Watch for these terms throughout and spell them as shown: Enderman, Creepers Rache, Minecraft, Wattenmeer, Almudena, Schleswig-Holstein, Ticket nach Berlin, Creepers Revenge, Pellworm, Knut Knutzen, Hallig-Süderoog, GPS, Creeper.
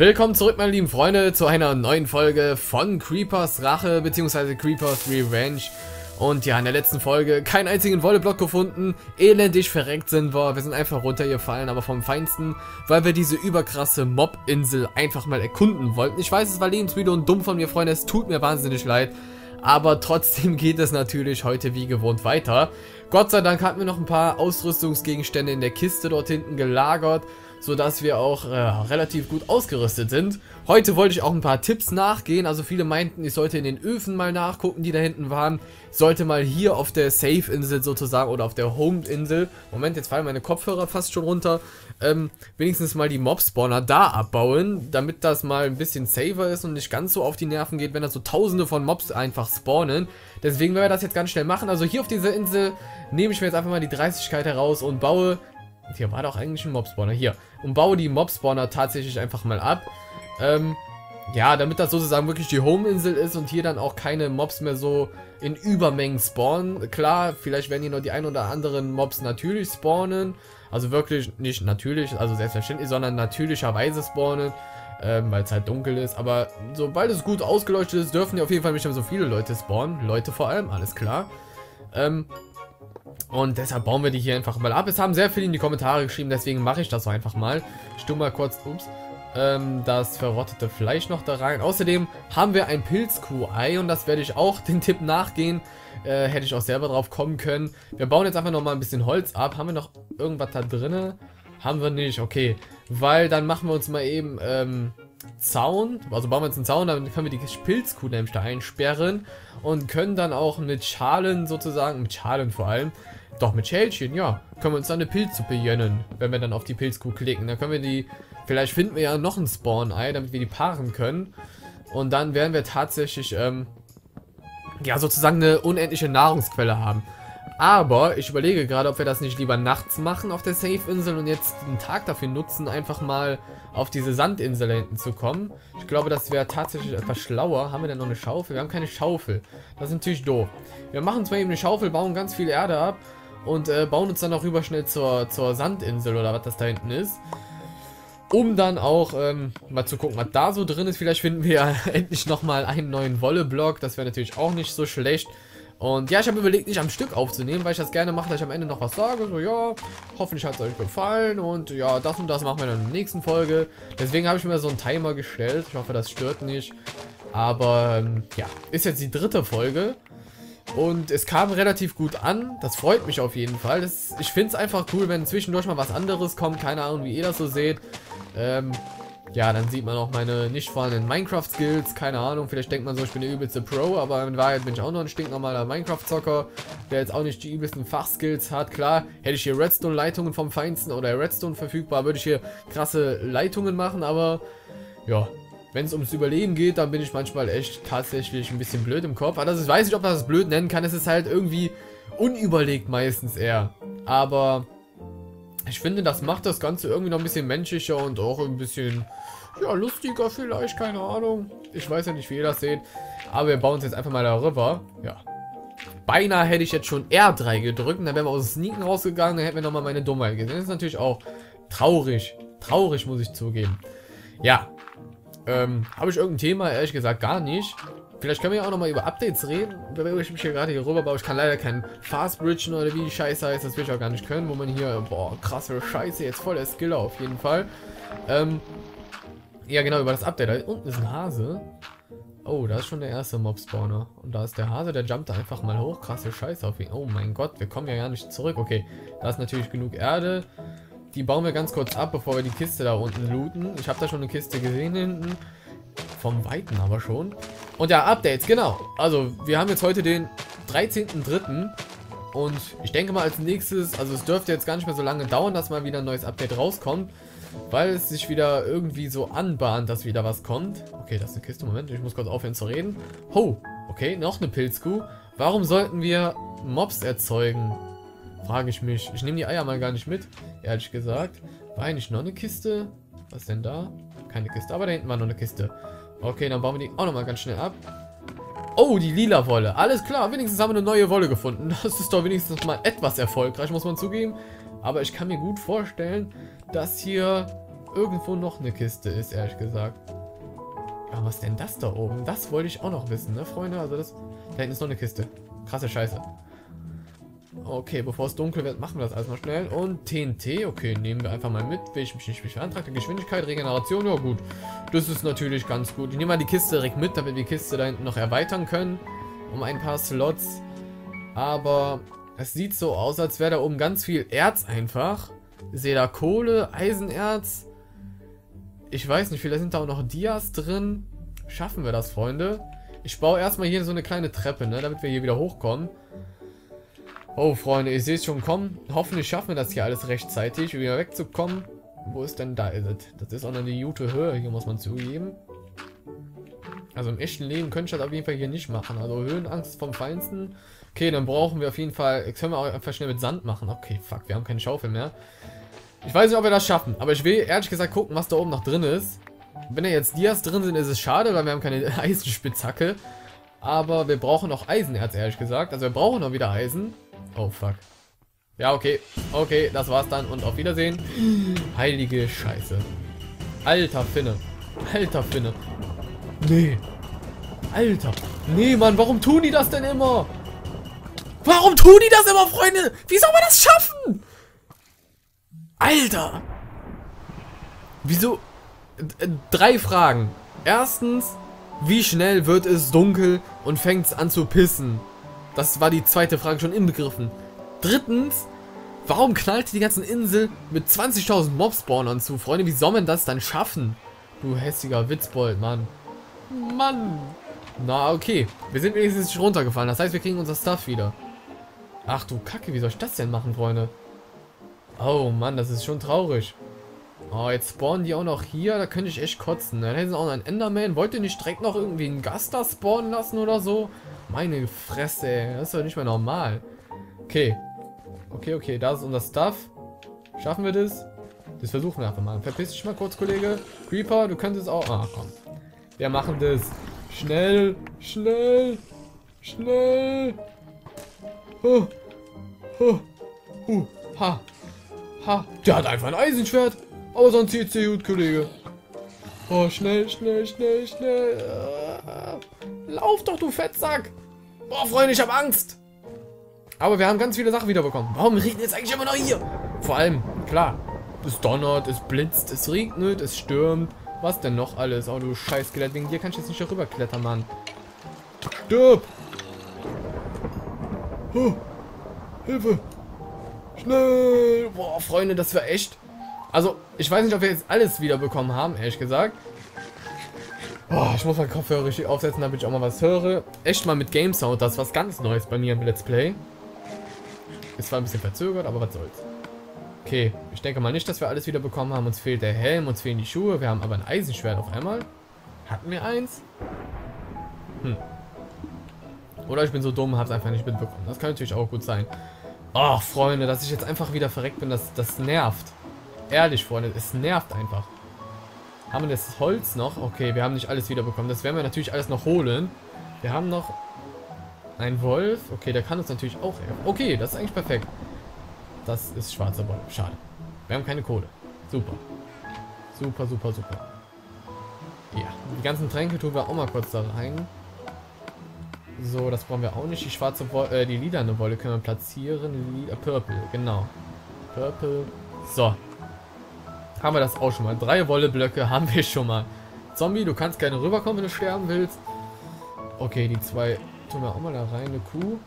Willkommen zurück, meine lieben Freunde, zu einer neuen Folge von Creepers Rache bzw. Creepers Revenge. Und ja, in der letzten Folge keinen einzigen Wolleblock gefunden, elendig verreckt sind wir, wir sind einfach runtergefallen, aber vom Feinsten, weil wir diese überkrasse Mob-Insel einfach mal erkunden wollten. Ich weiß, es war lebensmüde und dumm von mir, Freunde, es tut mir wahnsinnig leid, aber trotzdem geht es natürlich heute wie gewohnt weiter. Gott sei Dank hatten wir noch ein paar Ausrüstungsgegenstände in der Kiste dort hinten gelagert, sodass wir auch relativ gut ausgerüstet sind. Heute wollte ich auch ein paar Tipps nachgehen, also viele meinten, ich sollte in den Öfen mal nachgucken, die da hinten waren. Ich sollte mal hier auf der Safe-Insel sozusagen oder auf der Home-Insel, Moment, jetzt fallen meine Kopfhörer fast schon runter, wenigstens mal die Mob-Spawner da abbauen, damit das mal ein bisschen safer ist und nicht ganz so auf die Nerven geht, wenn da so tausende von Mobs einfach spawnen. Deswegen werden wir das jetzt ganz schnell machen, also hier auf dieser Insel nehme ich mir jetzt einfach mal die Dreistigkeit heraus und baue... Hier war doch eigentlich ein Mob-Spawner. Hier. Und baue die Mob-Spawner tatsächlich einfach mal ab. Ja, damit das sozusagen wirklich die Home-Insel ist und hier dann auch keine Mobs mehr so in Übermengen spawnen. Klar, vielleicht werden hier noch die ein oder anderen Mobs natürlich spawnen. Also wirklich nicht natürlich, also selbstverständlich, sondern natürlicherweise spawnen. Weil es halt dunkel ist. Aber sobald es gut ausgeleuchtet ist, dürfen hier auf jeden Fall nicht mehr so viele Leute spawnen. Leute vor allem, alles klar. Und deshalb bauen wir die hier einfach mal ab. Es haben sehr viele in die Kommentare geschrieben, deswegen mache ich das so einfach mal. Ich tue mal kurz, ups, das verrottete Fleisch noch da rein. Außerdem haben wir ein Pilzkuh-Ei und das werde ich auch den Tipp nachgehen. Hätte ich auch selber drauf kommen können. Wir bauen jetzt einfach nochmal ein bisschen Holz ab. Haben wir noch irgendwas da drinne? Haben wir nicht, okay. Weil dann machen wir uns mal eben, Zaun, also bauen wir jetzt einen Zaun, dann können wir die Pilzkuh nämlich da einsperren und können dann auch mit Schalen sozusagen, mit Schalen vor allem, doch mit Schälchen, ja, können wir uns dann eine Pilzsuppe gönnen, wenn wir dann auf die Pilzkuh klicken, dann können wir die, vielleicht finden wir ja noch ein Spawn-Ei, damit wir die paaren können und dann werden wir tatsächlich, ja, sozusagen eine unendliche Nahrungsquelle haben. Aber ich überlege gerade, ob wir das nicht lieber nachts machen auf der Safe-Insel und jetzt den Tag dafür nutzen, einfach mal auf diese Sandinsel hinten zu kommen. Ich glaube, das wäre tatsächlich etwas schlauer. Haben wir denn noch eine Schaufel? Wir haben keine Schaufel. Das ist natürlich doof. Wir machen zwar eben eine Schaufel, bauen ganz viel Erde ab und bauen uns dann auch rüber schnell zur Sandinsel oder was das da hinten ist. Um dann auch mal zu gucken, was da so drin ist. Vielleicht finden wir ja endlich nochmal einen neuen Wolleblock. Das wäre natürlich auch nicht so schlecht. Und ja, ich habe überlegt, nicht am Stück aufzunehmen, weil ich das gerne mache, dass ich am Ende noch was sage. So, ja, hoffentlich hat es euch gefallen und ja, das und das machen wir dann in der nächsten Folge. Deswegen habe ich mir so einen Timer gestellt. Ich hoffe, das stört nicht. Aber ja, ist jetzt die dritte Folge und es kam relativ gut an. Das freut mich auf jeden Fall. Ich finde es einfach cool, wenn zwischendurch mal was anderes kommt. Keine Ahnung, wie ihr das so seht. Ja, dann sieht man auch meine nicht vorhandenen Minecraft-Skills, keine Ahnung, vielleicht denkt man so, ich bin der übelste Pro, aber in Wahrheit bin ich auch noch ein stinknormaler Minecraft-Zocker, der jetzt auch nicht die übelsten Fachskills hat. Klar, hätte ich hier Redstone-Leitungen vom Feinsten oder Redstone verfügbar, würde ich hier krasse Leitungen machen, aber ja, wenn es ums Überleben geht, dann bin ich manchmal echt tatsächlich ein bisschen blöd im Kopf. Also ich weiß nicht, ob man das blöd nennen kann, es ist halt irgendwie unüberlegt meistens eher, aber... Ich finde, das macht das Ganze irgendwie noch ein bisschen menschlicher und auch ein bisschen, ja, lustiger vielleicht, keine Ahnung. Ich weiß ja nicht, wie ihr das seht, aber wir bauen es jetzt einfach mal darüber, ja. Beinahe hätte ich jetzt schon R3 gedrückt und dann wären wir aus dem Sneaken rausgegangen, dann hätten wir nochmal meine Dummheit gesehen. Das ist natürlich auch traurig, traurig muss ich zugeben. Ja, habe ich irgendein Thema? Ehrlich gesagt gar nicht. Vielleicht können wir ja auch nochmal über Updates reden, wenn ich mich hier gerade hier rüber baue. Ich kann leider kein Fast-Bridgen oder wie die Scheiße heißt, das will ich auch gar nicht können, wo man hier, boah, krasse Scheiße, jetzt voll der Skiller auf jeden Fall. Ja genau, über das Update, da unten ist ein Hase. Oh, da ist schon der erste Mob-Spawner. Und da ist der Hase, der jumpt da einfach mal hoch, krasse Scheiße auf ihn. Oh mein Gott, wir kommen ja gar nicht zurück. Okay, da ist natürlich genug Erde. Die bauen wir ganz kurz ab, bevor wir die Kiste da unten looten. Ich habe da schon eine Kiste gesehen hinten. Vom Weiten aber schon. Und ja, Updates, genau. Also, wir haben jetzt heute den 13.03. Und ich denke mal als nächstes, also es dürfte jetzt gar nicht mehr so lange dauern, dass mal wieder ein neues Update rauskommt. Weil es sich wieder irgendwie so anbahnt, dass wieder was kommt. Okay, das ist eine Kiste. Moment, ich muss kurz aufhören zu reden. Ho, okay, noch eine Pilzkuh. Warum sollten wir Mobs erzeugen? Frage ich mich. Ich nehme die Eier mal gar nicht mit, ehrlich gesagt. War eigentlich noch eine Kiste? Was denn da? Keine Kiste, aber da hinten war noch eine Kiste. Okay, dann bauen wir die auch nochmal ganz schnell ab. Oh, die lila Wolle. Alles klar, wenigstens haben wir eine neue Wolle gefunden. Das ist doch wenigstens mal etwas erfolgreich, muss man zugeben. Aber ich kann mir gut vorstellen, dass hier irgendwo noch eine Kiste ist, ehrlich gesagt. Ja, was denn das da oben? Das wollte ich auch noch wissen, ne, Freunde? Also das... Da hinten ist noch eine Kiste. Krasse Scheiße. Okay, bevor es dunkel wird, machen wir das erstmal schnell. Und TNT, okay, nehmen wir einfach mal mit. Will ich mich nicht beantragen. Geschwindigkeit, Regeneration, ja gut. Das ist natürlich ganz gut. Ich nehme mal die Kiste direkt mit, damit wir die Kiste da hinten noch erweitern können. Um ein paar Slots. Aber es sieht so aus, als wäre da oben ganz viel Erz einfach. Ich sehe da Kohle, Eisenerz. Ich weiß nicht, vielleicht sind da auch noch Dias drin. Schaffen wir das, Freunde? Ich baue erstmal hier so eine kleine Treppe, ne, damit wir hier wieder hochkommen. Oh, Freunde, ich sehe es schon kommen. Hoffentlich schaffen wir das hier alles rechtzeitig, um wieder wegzukommen. Wo ist denn da? Ist es? Das ist auch noch eine gute Höhe, hier muss man zugeben. Also im echten Leben könnte ich das auf jeden Fall hier nicht machen. Also Höhenangst vom Feinsten. Okay, dann brauchen wir auf jeden Fall... Jetzt können wir auch einfach schnell mit Sand machen. Okay, fuck, wir haben keine Schaufel mehr. Ich weiß nicht, ob wir das schaffen, aber ich will ehrlich gesagt gucken, was da oben noch drin ist. Wenn da jetzt Dias drin sind, ist es schade, weil wir haben keine Eisenspitzhacke. Aber wir brauchen auch Eisenerz, ehrlich gesagt. Also wir brauchen noch wieder Eisen. Oh, fuck. Ja, okay. Okay, das war's dann und auf Wiedersehen. Heilige Scheiße. Alter Finne. Alter Finne. Nee. Alter. Nee, Mann, warum tun die das denn immer? Warum tun die das immer, Freunde? Wie soll man das schaffen? Alter. Wieso? Drei Fragen. Erstens, wie schnell wird es dunkel und fängt es an zu pissen? Das war die zweite Frage schon inbegriffen. Drittens, warum knallt die ganze Insel mit 20.000 Mob-Spawnern zu? Freunde, wie soll man das dann schaffen? Du hässiger Witzbold, Mann. Mann. Na, okay. Wir sind wenigstens nicht runtergefallen. Das heißt, wir kriegen unser Stuff wieder. Ach du Kacke, wie soll ich das denn machen, Freunde? Oh, Mann, das ist schon traurig. Oh, jetzt spawnen die auch noch hier. Da könnte ich echt kotzen. Dann hätten sie auch noch einen Enderman. Wollt ihr nicht direkt noch irgendwie einen Gast da spawnen lassen oder so? Meine Fresse, ey. Das ist doch nicht mehr normal. Okay. Okay. Da ist unser Stuff. Schaffen wir das? Das versuchen wir einfach mal. Verpiss dich mal kurz, Kollege. Creeper, du könntest auch... Ah, komm. Wir machen das. Schnell. Schnell. Huh. Ha. Der hat einfach ein Eisenschwert. Aber sonst zieht's dir gut, Kollege. Oh, schnell. Lauf doch, du Fettsack. Boah, Freunde, ich habe Angst. Aber wir haben ganz viele Sachen wiederbekommen. Warum regnet es eigentlich immer noch hier? Vor allem, klar, es donnert, es blitzt, es regnet, es stürmt. Was denn noch alles? Oh, du Scheißskelett. Wegen dir kann ich jetzt nicht darüber klettern, Mann. Stirb! Oh, Hilfe! Schnell! Boah, Freunde, das war echt... Also, ich weiß nicht, ob wir jetzt alles wiederbekommen haben, ehrlich gesagt. Oh, ich muss meinen Kopfhörer richtig aufsetzen, damit ich auch mal was höre. Echt mal mit Game Sound, das ist was ganz Neues bei mir im Let's Play. Ist zwar ein bisschen verzögert, aber was soll's. Okay, ich denke mal nicht, dass wir alles wieder bekommen haben. Uns fehlt der Helm, uns fehlen die Schuhe. Wir haben aber ein Eisenschwert auf einmal. Hatten wir eins? Oder ich bin so dumm, hab's einfach nicht mitbekommen. Das kann natürlich auch gut sein. Oh, Freunde, dass ich jetzt einfach wieder verreckt bin, das nervt. Ehrlich, Freunde, es nervt einfach. Haben wir das Holz noch? Okay, wir haben nicht alles wiederbekommen. Das werden wir natürlich alles noch holen. Wir haben noch einen Wolf. Okay, der kann uns natürlich auch helfen. Okay, das ist eigentlich perfekt. Das ist schwarzer Wolf. Schade. Wir haben keine Kohle. Super. Super. Ja, die ganzen Tränke tun wir auch mal kurz da rein. So, das brauchen wir auch nicht. Die schwarze Wolle, die lilane Wolle können wir platzieren. Purple, genau. Purple. So. Haben wir das auch schon mal. 3 Wolleblöcke haben wir schon mal. Zombie, du kannst gerne rüberkommen, wenn du sterben willst. Okay, die 2 tun wir auch mal da rein. Eine Kuh.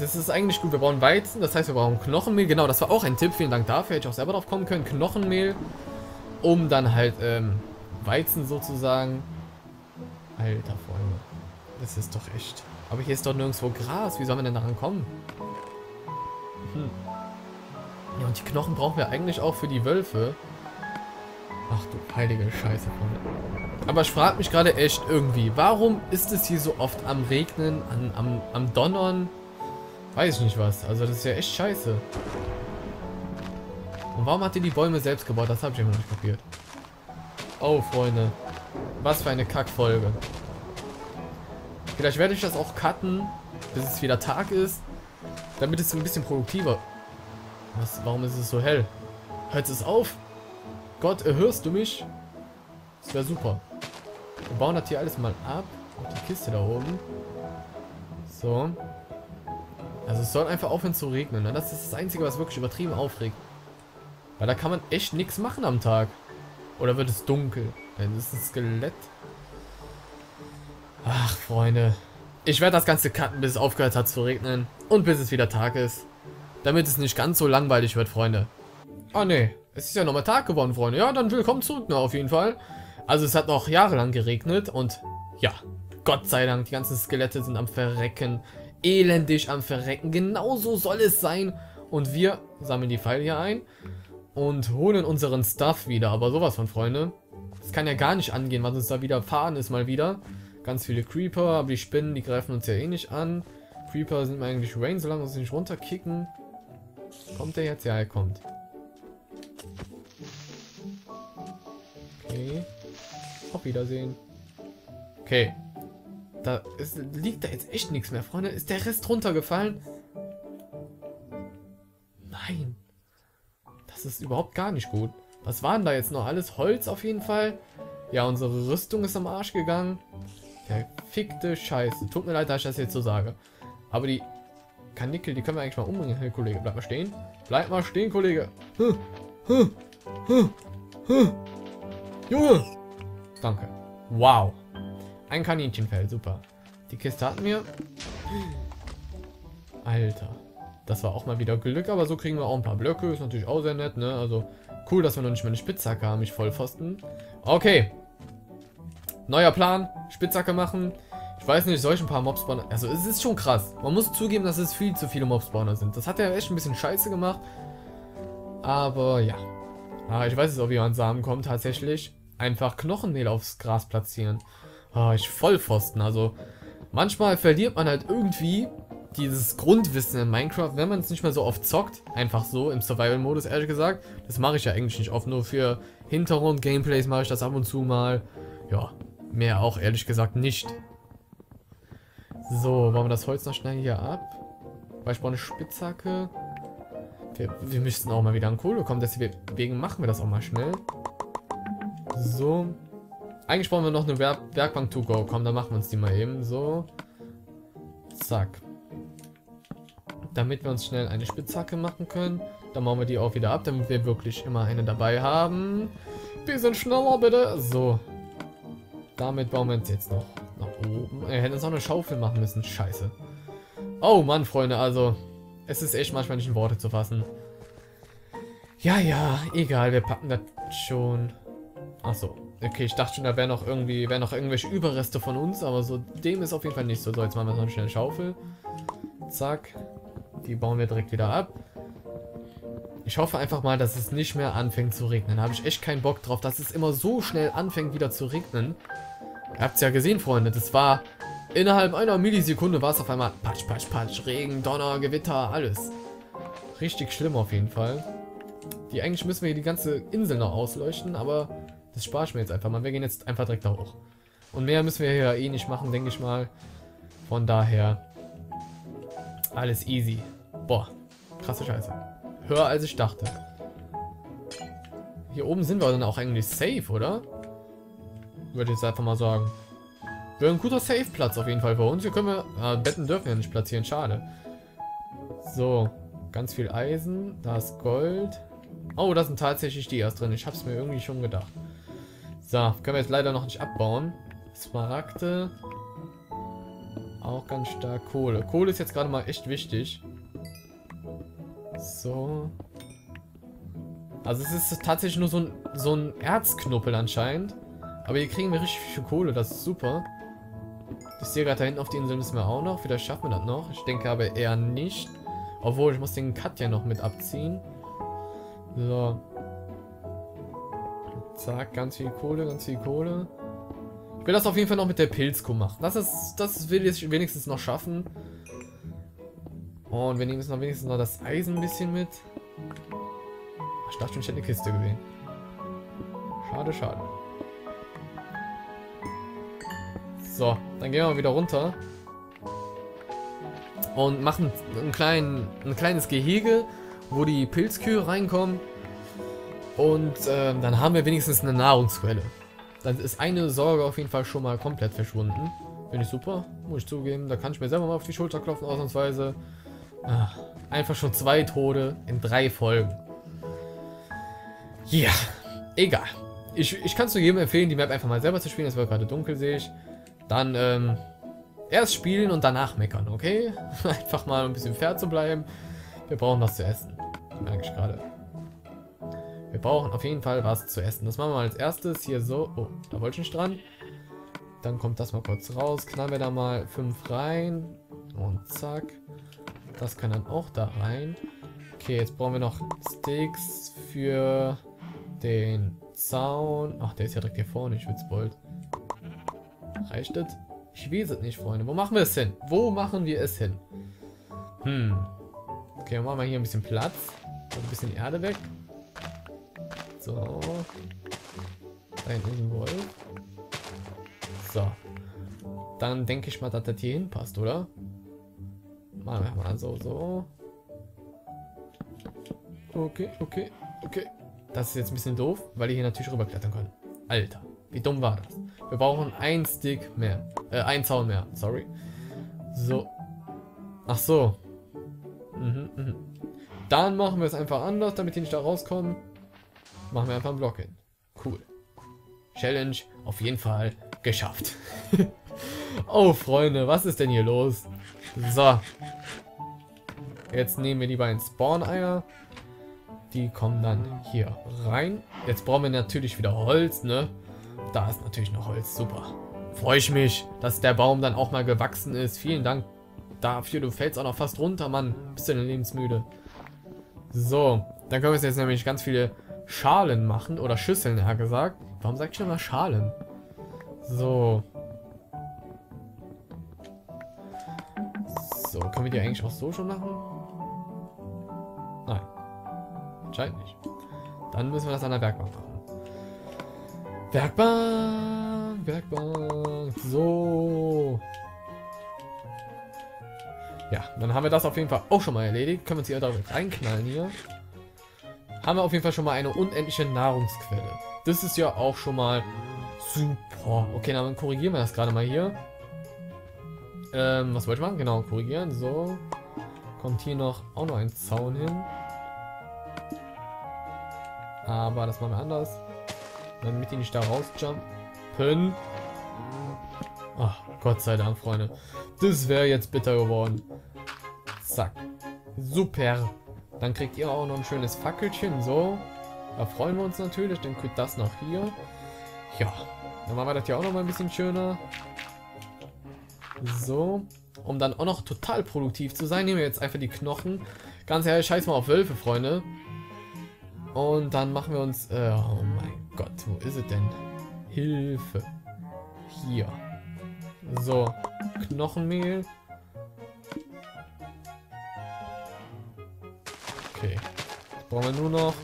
Das ist eigentlich gut. Wir brauchen Weizen. Das heißt, wir brauchen Knochenmehl. Genau, das war auch ein Tipp. Vielen Dank dafür. Hätte ich auch selber drauf kommen können. Knochenmehl. Um dann halt Weizen sozusagen. Alter, Freunde. Das ist doch echt. Aber hier ist doch nirgendwo Gras. Wie sollen wir denn daran kommen? Ja, und die Knochen brauchen wir eigentlich auch für die Wölfe. Ach du heilige Scheiße, Freunde. Aber ich frage mich gerade echt irgendwie, warum ist es hier so oft am Regnen, am Donnern? Weiß ich nicht was. Also das ist ja echt scheiße. Und warum hat ihr die Bäume selbst gebaut? Das habe ich immer nicht kapiert. Oh, Freunde. Was für eine Kackfolge. Vielleicht werde ich das auch cutten, bis es wieder Tag ist. Damit es ein bisschen produktiver. Warum ist es so hell? Hört es auf? Gott, hörst du mich? Das wäre super. Wir bauen das hier alles mal ab. Auch die Kiste da oben. So. Also es soll einfach aufhören zu regnen. Ne? Das ist das Einzige, was wirklich übertrieben aufregt. Weil da kann man echt nichts machen am Tag. Oder wird es dunkel? Dann ist ein Skelett. Ach, Freunde. Ich werde das Ganze cutten, bis es aufgehört hat zu regnen. Und bis es wieder Tag ist. Damit es nicht ganz so langweilig wird, Freunde. Ah, ne. Es ist ja nochmal Tag geworden, Freunde. Ja, dann willkommen zurück, ne, auf jeden Fall. Also es hat noch jahrelang geregnet. Und ja, Gott sei Dank, die ganzen Skelette sind am Verrecken. Elendig am Verrecken. Genauso soll es sein. Und wir sammeln die Pfeile hier ein. Und holen unseren Stuff wieder. Aber sowas von, Freunde. Das kann ja gar nicht angehen, was uns da wieder fahren ist mal wieder. Ganz viele Creeper. Aber die Spinnen, die greifen uns ja eh nicht an. Creeper sind eigentlich Rain, solange wir uns nicht runterkicken. Kommt der jetzt? Ja, er kommt. Okay. Auf Wiedersehen. Okay. Da ist, liegt da jetzt echt nichts mehr, Freunde. Ist der Rest runtergefallen? Nein. Das ist überhaupt gar nicht gut. Was war denn da jetzt noch alles? Holz auf jeden Fall. Ja, unsere Rüstung ist am Arsch gegangen. Verfickte Scheiße. Tut mir leid, dass ich das jetzt so sage. Aber die Karnickel, die können wir eigentlich mal umbringen. Hey, Kollege, bleib mal stehen. Bleib mal stehen, Kollege. Junge. Danke. Wow. Ein Kaninchenfell, super. Die Kiste hatten wir. Alter. Das war auch mal wieder Glück, aber so kriegen wir auch ein paar Blöcke. Ist natürlich auch sehr nett, ne? Also cool, dass wir noch nicht mal eine Spitzhacke haben. Ich Vollpfosten. Okay. Neuer Plan. Spitzhacke machen. Ich weiß nicht, soll ich ein paar Mobspawner... Also es ist schon krass. Man muss zugeben, dass es viel zu viele Mobspawner sind. Das hat ja echt ein bisschen scheiße gemacht. Aber ja. Ah, ich weiß jetzt auch, wie man Samen kommt. Tatsächlich einfach Knochenmehl aufs Gras platzieren. Ah, ich Vollpfosten. Also manchmal verliert man halt irgendwie... dieses Grundwissen in Minecraft, wenn man es nicht mehr so oft zockt, einfach so im Survival-Modus, ehrlich gesagt, das mache ich ja eigentlich nicht oft, nur für Hintergrund-Gameplays mache ich das ab und zu mal, ja, mehr auch ehrlich gesagt nicht. So, wollen wir das Holz noch schnell hier ab? Weil ich brauche eine Spitzhacke. Wir müssten auch mal wieder an Kohle kommen, deswegen machen wir das auch mal schnell. So, eigentlich brauchen wir noch eine Werkbank to go, komm, dann machen wir uns die mal eben, so, zack. Damit wir uns schnell eine Spitzhacke machen können. Dann machen wir die auch wieder ab, damit wir wirklich immer eine dabei haben. Bisschen schneller bitte. So. Damit bauen wir uns jetzt noch nach oben. Wir hätten uns auch eine Schaufel machen müssen. Scheiße. Oh Mann, Freunde. Also, es ist echt manchmal nicht in Worte zu fassen. Ja, ja. Egal, wir packen das schon. Ach so. Okay, ich dachte schon, da wären noch irgendwelche Überreste von uns. Aber so, dem ist auf jeden Fall nicht so. So, jetzt machen wir noch eine schnelle Schaufel. Zack. Die bauen wir direkt wieder ab. Ich hoffe einfach mal, dass es nicht mehr anfängt zu regnen. Da habe ich echt keinen Bock drauf, dass es immer so schnell anfängt wieder zu regnen. Ihr habt es ja gesehen, Freunde. Das war innerhalb einer Millisekunde war es auf einmal patsch, patsch, patsch. Regen, Donner, Gewitter, alles. Richtig schlimm auf jeden Fall. Die eigentlich müssen wir hier die ganze Insel noch ausleuchten, aber das spare ich mir jetzt einfach mal. Wir gehen jetzt einfach direkt da hoch. Und mehr müssen wir hier eh nicht machen, denke ich mal. Von daher alles easy. Boah, krasse Scheiße. Höher als ich dachte. Hier oben sind wir dann auch eigentlich safe, oder? Würde ich jetzt einfach mal sagen. Wäre ein guter Safe-Platz auf jeden Fall für uns. Hier können wir... Betten dürfen wir nicht platzieren, schade. So, ganz viel Eisen. Da ist Gold. Oh, da sind tatsächlich die erst drin. Ich hab's mir irgendwie schon gedacht. So, können wir jetzt leider noch nicht abbauen. Smaragde. Auch ganz stark Kohle. Kohle ist jetzt gerade mal echt wichtig. So. Also es ist tatsächlich nur so ein Erzknuppel anscheinend. Aber hier kriegen wir richtig viel Kohle, das ist super. Ich sehe gerade da hinten auf die Insel müssen wir auch noch. Vielleicht schaffen wir das noch. Ich denke aber eher nicht. Obwohl, ich muss den Cut ja noch mit abziehen. So. Zack, ganz viel Kohle, ganz viel Kohle. Ich will das auf jeden Fall noch mit der Pilzkuh machen. Das will ich wenigstens noch schaffen. Und wir nehmen jetzt noch wenigstens noch das Eisen ein bisschen mit. Ich dachte schon, ich hätte eine Kiste gesehen. Schade, schade. So, dann gehen wir mal wieder runter. Und machen ein kleines Gehege, wo die Pilzkühe reinkommen. Und dann haben wir wenigstens eine Nahrungsquelle. Dann ist eine Sorge auf jeden Fall schon mal komplett verschwunden. Finde ich super, muss ich zugeben. Da kann ich mir selber mal auf die Schulter klopfen, ausnahmsweise. Ach, einfach schon 2 Tode in 3 Folgen. Ja, egal. Ich kann es nur jedem empfehlen, die Map einfach mal selber zu spielen. Es wird gerade dunkel, sehe ich. Dann erst spielen und danach meckern, okay? Einfach mal ein bisschen fair zu bleiben. Wir brauchen was zu essen. Merke ich gerade. Wir brauchen auf jeden Fall was zu essen. Das machen wir als erstes hier so. Oh, da wollte ich nicht dran. Dann kommt das mal kurz raus. Knallen wir da mal 5 rein. Und zack. Das kann dann auch da rein. Okay, jetzt brauchen wir noch Sticks für den Zaun. Ach, der ist ja direkt hier vorne. Ich witzbold. Reicht das? Ich weiß es nicht, Freunde. Wo machen wir es hin? Wo machen wir es hin? Okay, dann machen wir hier ein bisschen Platz. Ein bisschen Erde weg. So. Ein Wolf. So. Dann denke ich mal, dass das hier hinpasst, oder? Machen wir mal so, so. Okay, okay, okay. Das ist jetzt ein bisschen doof, weil die hier natürlich rüberklettern können. Alter, wie dumm war das? Wir brauchen einen Stick mehr. Einen Zaun mehr, sorry. So. Ach so. Dann machen wir es einfach anders, damit die nicht da rauskommen. Machen wir einfach einen Block hin. Cool. Challenge auf jeden Fall geschafft. Oh, Freunde, was ist denn hier los? So. Jetzt nehmen wir die beiden Spawn-Eier. Die kommen dann hier rein. Jetzt brauchen wir natürlich wieder Holz, ne? Da ist natürlich noch Holz, super. Freue ich mich, dass der Baum dann auch mal gewachsen ist. Vielen Dank dafür. Du fällst auch noch fast runter, Mann. Bist du denn lebensmüde? So, dann können wir jetzt nämlich ganz viele Schalen machen. Oder Schüsseln, ja gesagt. Warum sag ich schon mal Schalen? So. So, können wir die eigentlich auch so schon machen? Nein. Anscheinend nicht. Dann müssen wir das an der Werkbank machen. Werkbank, Werkbank. So. Ja, dann haben wir das auf jeden Fall auch schon mal erledigt. Können wir uns hier direkt reinknallen hier. Haben wir auf jeden Fall schon mal eine unendliche Nahrungsquelle. Das ist ja auch schon mal super. Okay, dann korrigieren wir das gerade mal hier. Was wollte ich machen? Genau, korrigieren. So. Kommt hier noch auch noch ein Zaun hin. Aber das machen wir anders. Damit die nicht da rausjumpen. Ach, Gott sei Dank, Freunde. Das wäre jetzt bitter geworden. Zack. Super. Dann kriegt ihr auch noch ein schönes Fackelchen. So. Da freuen wir uns natürlich. Dann kriegt das noch hier. Ja. Dann machen wir das hier auch noch mal ein bisschen schöner. So. Um dann auch noch total produktiv zu sein, nehmen wir jetzt einfach die Knochen. Ganz ehrlich, scheiß mal auf Wölfe, Freunde. Und dann machen wir uns... oh mein Gott, wo ist es denn? Hilfe. Hier. So. Knochenmehl. Okay. Jetzt brauchen wir nur noch...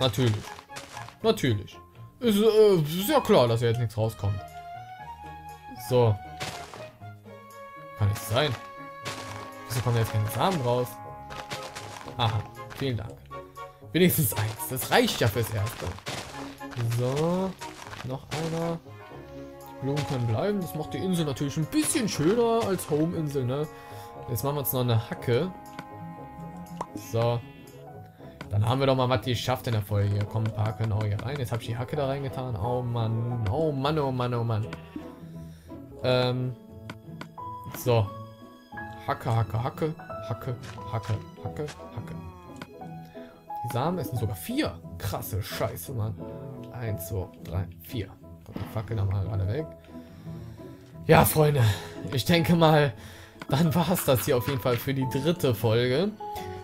Natürlich. Natürlich. Ist ja klar, dass hier jetzt nichts rauskommt. So. Kann nicht sein. Wieso kommen jetzt keine Samen raus? Aha. Vielen Dank. Wenigstens eins. Das reicht ja fürs Erste. So. Noch einer. Die Blumen können bleiben. Das macht die Insel natürlich ein bisschen schöner als Home-Insel, ne? Jetzt machen wir uns noch eine Hacke. So. Dann haben wir doch mal was geschafft in der Folge hier. Komm, ein paar können auch hier rein. Jetzt habe ich die Hacke da reingetan. Oh Mann. Oh Mann, oh Mann, oh Mann. So. Hacke, Hacke, Hacke. Hacke, Hacke, Hacke, Hacke. Die Samen, es sind sogar 4. Krasse Scheiße, Mann. 1, 2, 3, 4. Kommt die Fackel nochmal gerade weg. Ja, Freunde. Ich denke mal, dann war es das hier auf jeden Fall für die 3. Folge.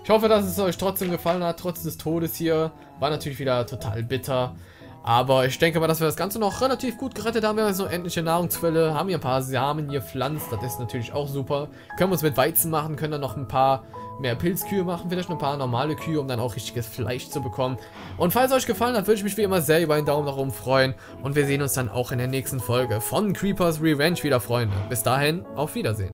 Ich hoffe, dass es euch trotzdem gefallen hat, trotz des Todes hier. War natürlich wieder total bitter. Aber ich denke mal, dass wir das Ganze noch relativ gut gerettet haben. Wir haben jetzt eine endliche Nahrungsquelle, haben hier ein paar Samen hier gepflanzt. Das ist natürlich auch super. Können wir uns mit Weizen machen, können dann noch ein paar mehr Pilzkühe machen. Vielleicht noch ein paar normale Kühe, um dann auch richtiges Fleisch zu bekommen. Und falls es euch gefallen hat, würde ich mich wie immer sehr über einen Daumen nach oben freuen. Und wir sehen uns dann auch in der nächsten Folge von Creepers Revenge wieder, Freunde. Bis dahin, auf Wiedersehen.